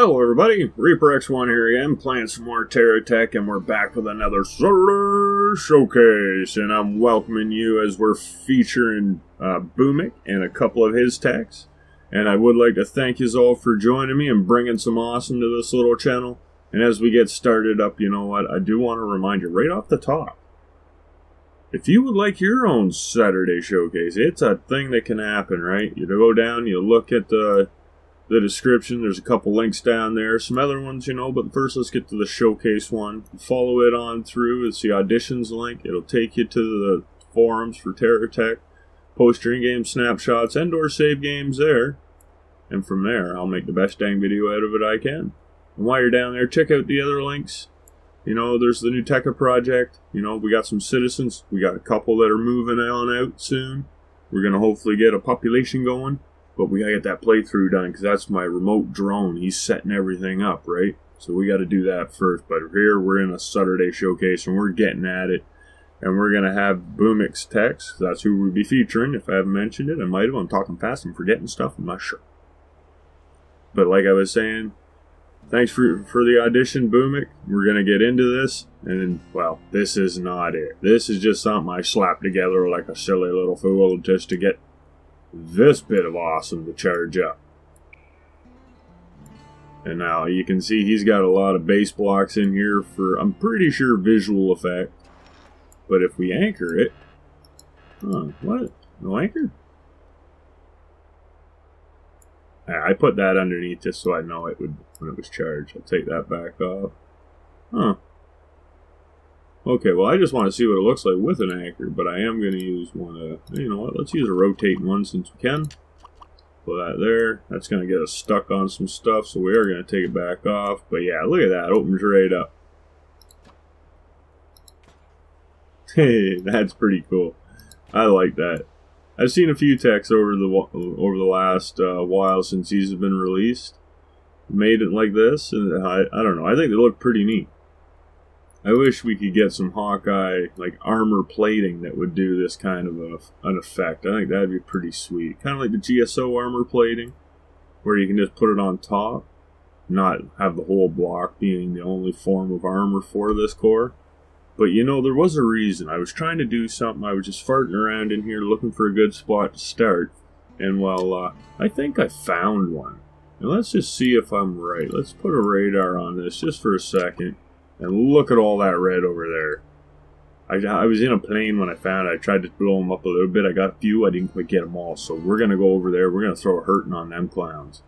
Hello everybody, ReaperX1 here again, playing some more TerraTech, and we're back with another Solar Showcase, and I'm welcoming you as we're featuring Boomik and a couple of his techs. And I would like to thank you all for joining me and bringing some awesome to this little channel. And as we get started up, you know what, I do want to remind you right off the top, if you would like your own Saturday Showcase, it's a thing that can happen, right? You go down, you look at the description, there's a couple links down there, some other ones, you know, but first let's get to the showcase one. Follow it on through, it's the auditions link, it'll take you to the forums for TerraTech, post your in-game snapshots and or save games there, and from there I'll make the best dang video out of it I can. And while you're down there, check out the other links, you know, there's the new Teka project, you know, we got some citizens, we got a couple that are moving on out soon, we're going to hopefully get a population going. But we gotta get that playthrough done, because that's my remote drone. He's setting everything up, right? So we gotta do that first. But here we're in a Saturday showcase, and we're getting at it. And we're gonna have Boomik's techs. That's who we'll be featuring. If I haven't mentioned it, I might have. I'm talking fast and forgetting stuff. I'm not sure. But like I was saying, thanks for the audition, Boomik. We're gonna get into this, and well, this is not it. This is just something I slapped together like a silly little fool just to get this bit of awesome to charge up. And now you can see he's got a lot of base blocks in here for, I'm pretty sure, visual effect. But if we anchor it, huh, what? No anchor? I put that underneath just so I know it would when it was charged. I'll take that back off. Huh. Okay, well, I just want to see what it looks like with an anchor, but I am going to use one of, you know what, let's use a rotating one since we can. Put that there. That's going to get us stuck on some stuff, so we are going to take it back off. But yeah, look at that. It opens right up. Hey, that's pretty cool. I like that. I've seen a few techs over the last while since these have been released. Made it like this, and I don't know. I think they look pretty neat. I wish we could get some Hawkeye, like, armor plating that would do this kind of an effect. I think that would be pretty sweet. Kind of like the GSO armor plating, where you can just put it on top, not have the whole block being the only form of armor for this core. But, you know, there was a reason. I was trying to do something. I was just farting around in here looking for a good spot to start. And, well, I think I found one. And let's just see if I'm right. Let's put a radar on this just for a second. And look at all that red over there. I was in a plane when I found it. I tried to blow them up a little bit. I got a few. I didn't quite get them all. So we're going to go over there. We're going to throw a hurting on them clowns.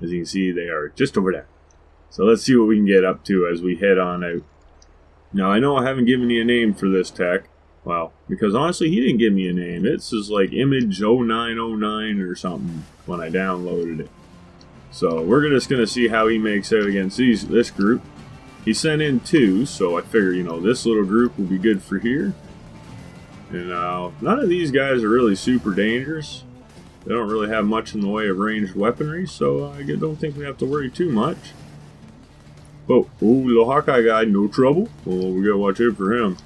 As you can see, they are just over there. So let's see what we can get up to as we head on out. Now, I know I haven't given you a name for this tech. Well, because honestly, he didn't give me a name. This is like Image 0909 or something when I downloaded it. So we're just going to see how he makes out against this group. He sent in 2, so I figure, you know, this little group will be good for here. And none of these guys are really super dangerous. They don't really have much in the way of ranged weaponry, so I don't think we have to worry too much. Oh, little Hawkeye guy, no trouble. Well, we gotta watch out for him.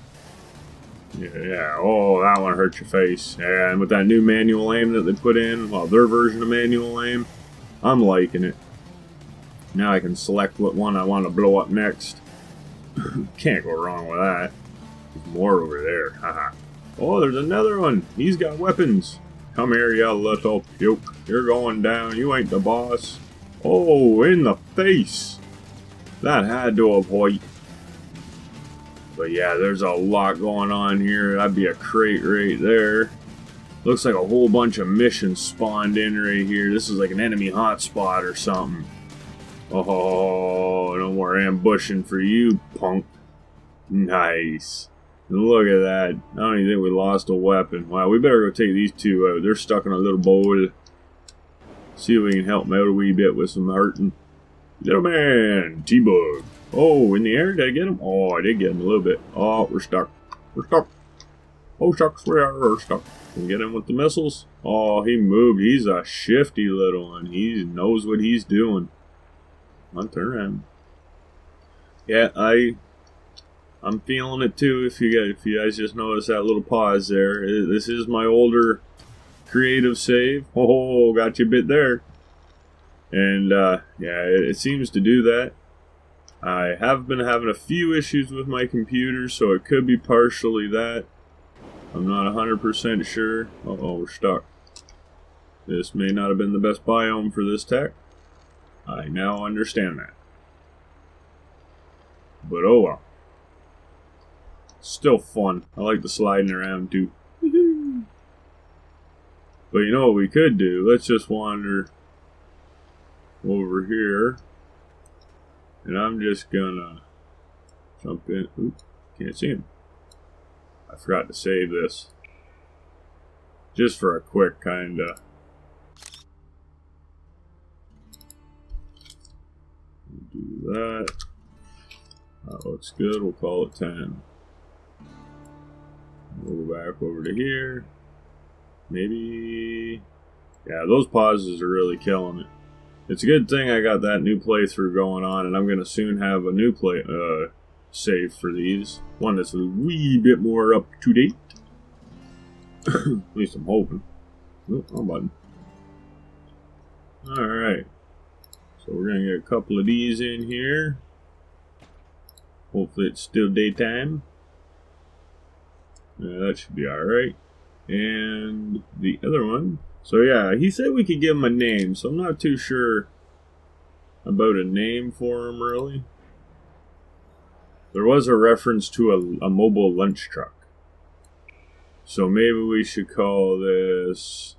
Yeah, oh, that one hurt your face. And with that new manual aim that they put in, well, their version of manual aim, I'm liking it. Now I can select what one I want to blow up next. Can't go wrong with that. There's more over there. Haha. Oh, there's another one. He's got weapons. Come here, you little puke. You're going down. You ain't the boss. Oh, in the face. That had to avoid. But yeah, there's a lot going on here. That'd be a crate right there. Looks like a whole bunch of missions spawned in right here. This is like an enemy hotspot or something. Oh, no more ambushing for you, punk. Nice. Look at that. I don't even think we lost a weapon. Wow, we better go take these two out. They're stuck in a little bowl. See if we can help them out a wee bit with some hurting. Little man, T-Bug. Oh, in the air? Did I get him? Oh, I did get him a little bit. Oh, we're stuck. We're stuck. Oh, shucks, we're stuck. Can we get him with the missiles? Oh, he moved. He's a shifty little one. He knows what he's doing. Around. Yeah, I'm feeling it too. If you guys just notice that little pause there, this is my older creative save. Oh, got you a bit there. And yeah, it seems to do that. I have been having a few issues with my computer, so it could be partially that. I'm not 100% sure. Uh-oh, we're stuck. This may not have been the best biome for this tech. I now understand that. But oh well. Still fun. I like the sliding around too. But you know what we could do? Let's just wander over here. And I'm just gonna jump in. Oop, can't see him. I forgot to save this. Just for a quick kinda. Do that. That looks good. We'll call it 10. We'll go back over to here. Maybe. Yeah, those pauses are really killing it. It's a good thing I got that new playthrough going on, and I'm going to soon have a new play save for these. One that's a wee bit more up to date. At least I'm hoping. Oh, wrong button. Alright. So we're going to get a couple of these in here. Hopefully it's still daytime. Yeah, that should be alright. And the other one. So yeah, he said we could give him a name, so I'm not too sure about a name for him, really. There was a reference to a mobile lunch truck. So maybe we should call this...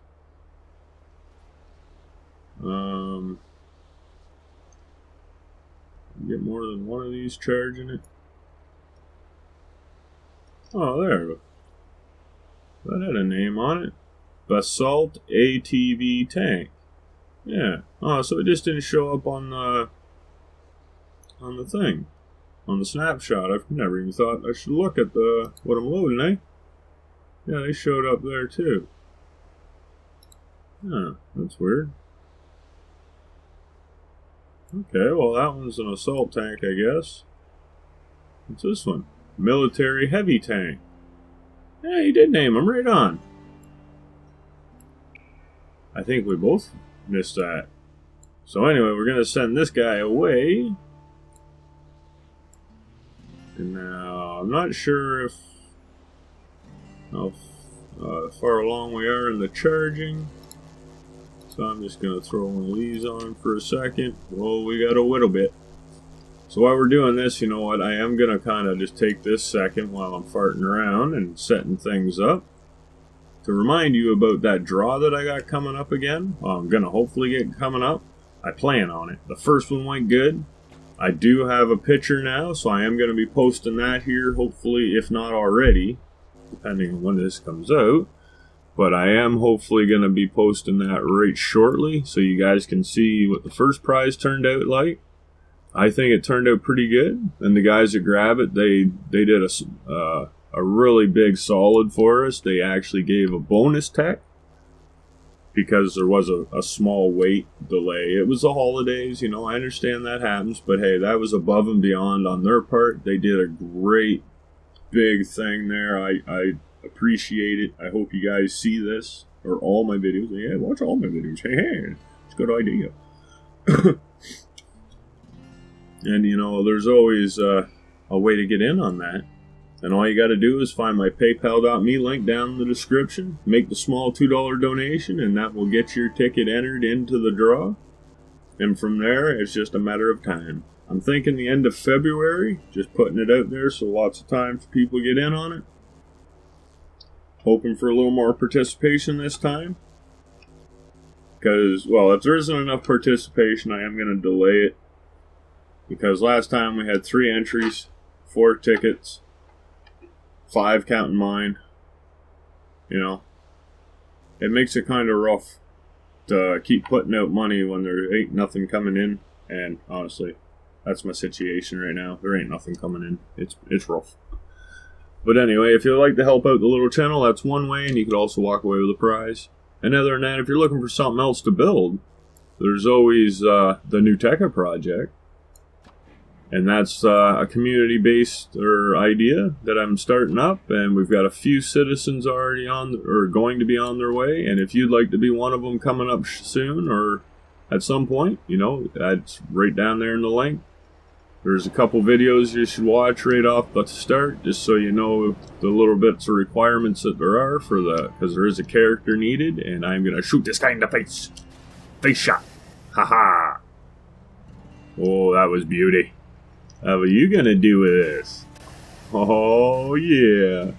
get more than one of these charging it. Oh, there we go. That had a name on it. Basalt ATV tank. Yeah. Oh, so it just didn't show up on the thing. On the snapshot. I've never even thought I should look at the what I'm loading, eh? Yeah, they showed up there too. Huh, that's weird. Okay, well that one's an assault tank, I guess. What's this one? Military heavy tank. Yeah, you did name them right on. I think we both missed that. So anyway, we're going to send this guy away. And now, I'm not sure if how far along we are in the charging. So I'm just going to throw one of these on for a second. Whoa, we got a little bit. So while we're doing this, you know what? I am going to kind of just take this second while I'm farting around and setting things up. To remind you about that draw that I got coming up again. Well, I'm going to hopefully get coming up. I plan on it. The first one went good. I do have a picture now, so I am going to be posting that here, hopefully, if not already, depending on when this comes out. But I am hopefully going to be posting that right shortly, so you guys can see what the first prize turned out like. I think it turned out pretty good, and the guys that grab it, they did a really big solid for us. They actually gave a bonus tech because there was a small wait delay. It was the holidays, you know, I understand that happens, but hey, that was above and beyond on their part. They did a great big thing there. I appreciate it. I hope you guys see this or all my videos. Yeah, watch all my videos. Hey, it's a good idea. And you know, there's always a way to get in on that. And all you got to do is find my PayPal.me link down in the description, make the small $2 donation, and that will get your ticket entered into the draw. And from there, it's just a matter of time. I'm thinking the end of February, just putting it out there so lots of time for people to get in on it. Hoping for a little more participation this time. Because, well, if there isn't enough participation, I am going to delay it. Because last time we had 3 entries, 4 tickets. 5 counting mine. You know, it makes it kind of rough to keep putting out money when there ain't nothing coming in. And honestly, that's my situation right now. There ain't nothing coming in. It's rough. But anyway, if you'd like to help out the little channel, that's one way, and you could also walk away with a prize. And other than that, if you're looking for something else to build, there's always the New Teka project. And that's a community-based idea that I'm starting up, and we've got a few citizens already on, or going to be on their way. And if you'd like to be one of them coming up soon, or at some point, you know, that's right down there in the link. There's a couple videos you should watch right off the start, just so you know the little bits of requirements that there are for the, because there is a character needed, and I'm gonna shoot this guy in the face. Face shot. Haha. Oh, that was beauty. How are you gonna do with this? Oh yeah,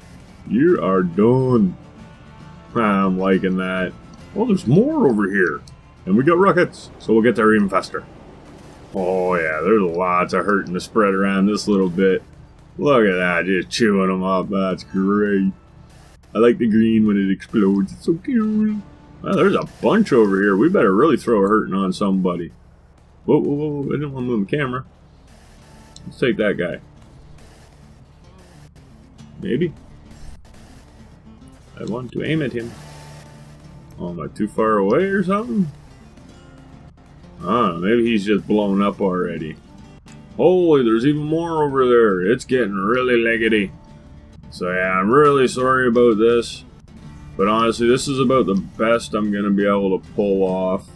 you are done. I'm liking that. Well, there's more over here, and we got rockets, so we'll get there even faster. Oh yeah, there's lots of hurting to spread around this little bit. Look at that, just chewing them up. That's great. I like the green when it explodes. It's so cute. Well, there's a bunch over here. We better really throw a hurting on somebody. Whoa, whoa, whoa! I didn't want to move the camera. Let's take that guy. Maybe. I want to aim at him. Oh, am I too far away or something? I don't know, maybe he's just blown up already. Holy, there's even more over there. It's getting really leggedy. So yeah, I'm really sorry about this. But honestly, this is about the best I'm going to be able to pull off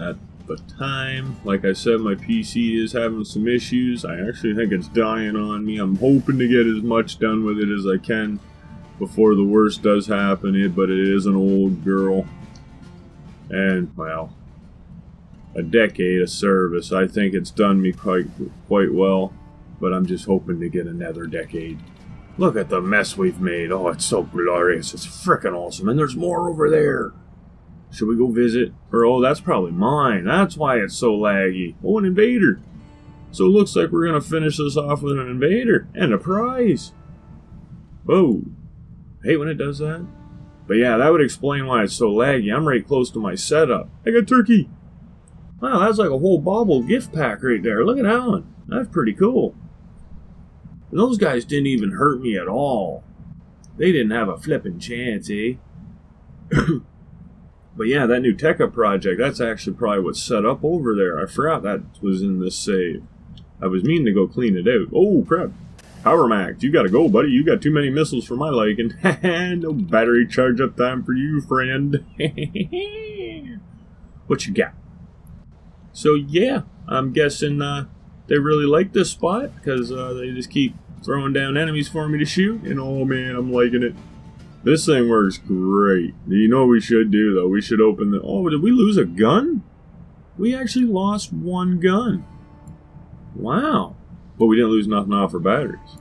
at the time. Like I said, my PC is having some issues. I actually think it's dying on me. I'm hoping to get as much done with it as I can before the worst does happen, but it is an old girl. And, well, a decade of service. I think it's done me quite well, but I'm just hoping to get another decade. Look at the mess we've made. Oh, it's so glorious. It's frickin' awesome. And there's more over there. Should we go visit? Or, oh, that's probably mine. That's why it's so laggy. Oh, an invader. So it looks like we're going to finish this off with an invader and a prize. Whoa. I hate when it does that. But yeah, that would explain why it's so laggy. I'm right close to my setup. I got turkey. Wow, that's like a whole bobble gift pack right there. Look at that one. That's pretty cool. And those guys didn't even hurt me at all. They didn't have a flipping chance, eh? But yeah, that new Teka project, that's actually probably what's set up over there. I forgot that was in this save. I was meaning to go clean it out. Oh, crap. Power Max, you gotta go, buddy. You got too many missiles for my liking. No battery charge up time for you, friend. What you got? So yeah, I'm guessing they really like this spot because they just keep throwing down enemies for me to shoot. And oh man, I'm liking it. This thing works great. You know what we should do though? We should open the... Oh, did we lose a gun? We actually lost one gun. Wow. But we didn't lose nothing off our batteries.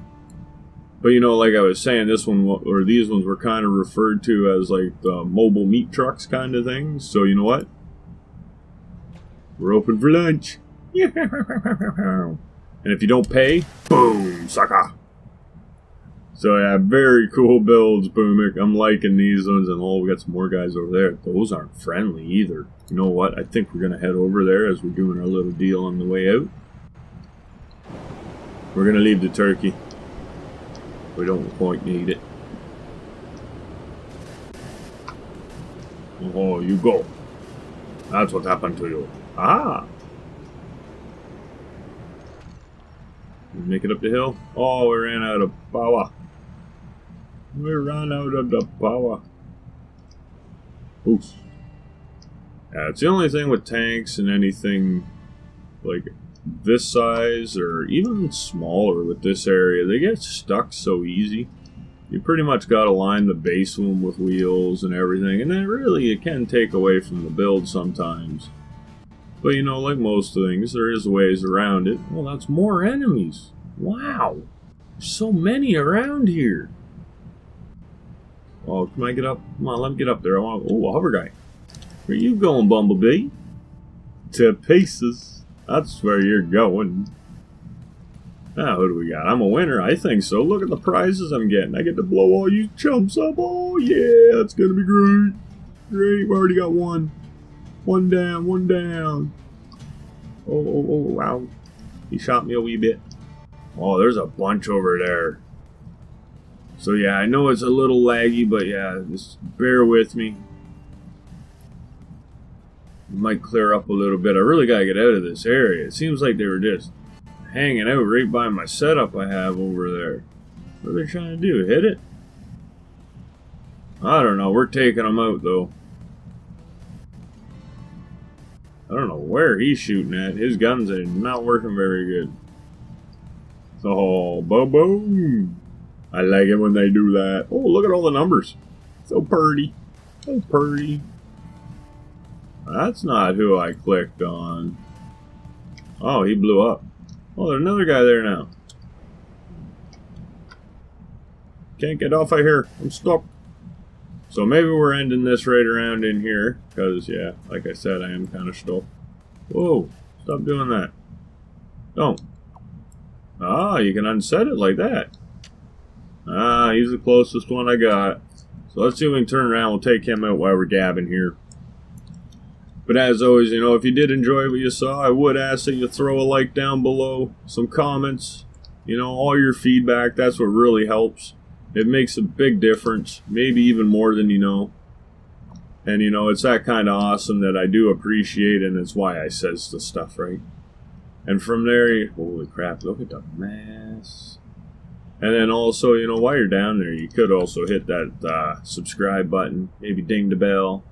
But you know, like I was saying, this one, or these ones, were kind of referred to as like the mobile meat trucks kind of things. So you know what? We're open for lunch. And if you don't pay, boom, sucker. So yeah, very cool builds, Boomik. I'm liking these ones. And oh, we got some more guys over there. Those aren't friendly either. You know what? I think we're gonna head over there as we're doing our little deal on the way out. We're gonna leave the turkey. We don't quite need it. Oh, you go. That's what happened to you. Ah! Make it up the hill. Oh, we ran out of power. We ran out of the power. Oops. Yeah, it's the only thing with tanks and anything like this size, or even smaller with this area, they get stuck so easy. You pretty much gotta line the base one with wheels and everything, and then really it can take away from the build sometimes. But you know, like most things, there is ways around it. Well, that's more enemies. Wow, there's so many around here. Oh, can I get up? Come on, let me get up there. I want to... Oh, a hover guy. Where you going, Bumblebee? To pieces. That's where you're going. Now, who do we got? I'm a winner. I think so. Look at the prizes I'm getting. I get to blow all you chumps up. Oh, yeah. That's going to be great. Great. We already got one. One down. One down. Oh, oh, oh, wow. He shot me a wee bit. Oh, there's a bunch over there. So, yeah, I know it's a little laggy, but, yeah, just bear with me. Might clear up a little bit. I really gotta get out of this area. It seems like they were just hanging out right by my setup I have over there. What are they trying to do? Hit it? I don't know. We're taking them out though. I don't know where he's shooting at. His guns are not working very good. So, boom! I like it when they do that. Oh, look at all the numbers. So pretty. So pretty. That's not who I clicked on. Oh, he blew up. Oh, there's another guy there now. Can't get off of here. I'm stuck. So maybe we're ending this right around in here, because, yeah, like I said, I am kind of stuck. Whoa, stop doing that. Don't. Ah, you can unset it like that. Ah, he's the closest one I got. So let's see if we can turn around. We'll take him out while we're dabbing here. But as always, you know, if you did enjoy what you saw, I would ask that you throw a like down below, some comments, you know, all your feedback. That's what really helps. It makes a big difference, maybe even more than you know. And you know, it's that kind of awesome that I do appreciate, and it's why I says the stuff, right? And from there, holy crap, look at the mess. And then also, you know, while you're down there, you could also hit that subscribe button, maybe ding the bell.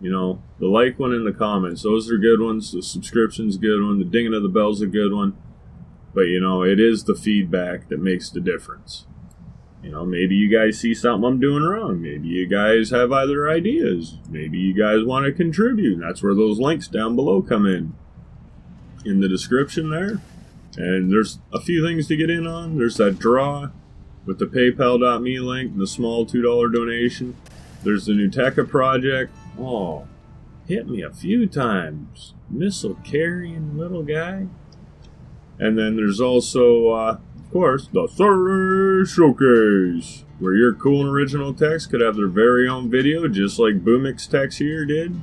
You know, the like one and the comments, those are good ones. The subscription's a good one. The dinging of the bell's a good one. But you know, it is the feedback that makes the difference. You know, maybe you guys see something I'm doing wrong. Maybe you guys have other ideas. Maybe you guys want to contribute. That's where those links down below come in the description there. And there's a few things to get in on. There's that draw with the PayPal.me link and the small $2 donation. There's the new Teka project. Oh, hit me a few times. Missile carrying little guy. And then there's also... of course, the Survey Showcase, where your cool and original techs could have their very own video, just like Boomik's techs here did.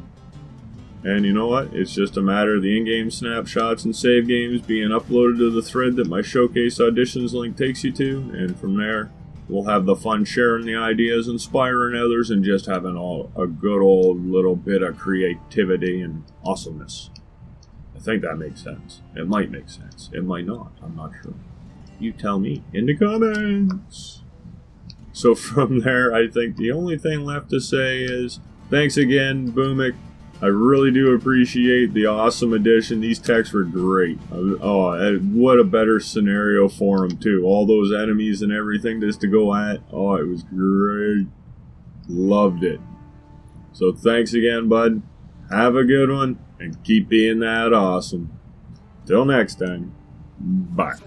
And you know what? It's just a matter of the in-game snapshots and save games being uploaded to the thread that my Showcase Auditions link takes you to, and from there, we'll have the fun sharing the ideas, inspiring others, and just having all a good old little bit of creativity and awesomeness. I think that makes sense. It might make sense. It might not. I'm not sure. You tell me in the comments. So from there, I think the only thing left to say is thanks again, Boomik. I really do appreciate the awesome addition. These techs were great. Oh, what a better scenario for them too. All those enemies and everything just to go at. Oh, it was great. Loved it. So thanks again, bud. Have a good one and keep being that awesome. Till next time. Bye.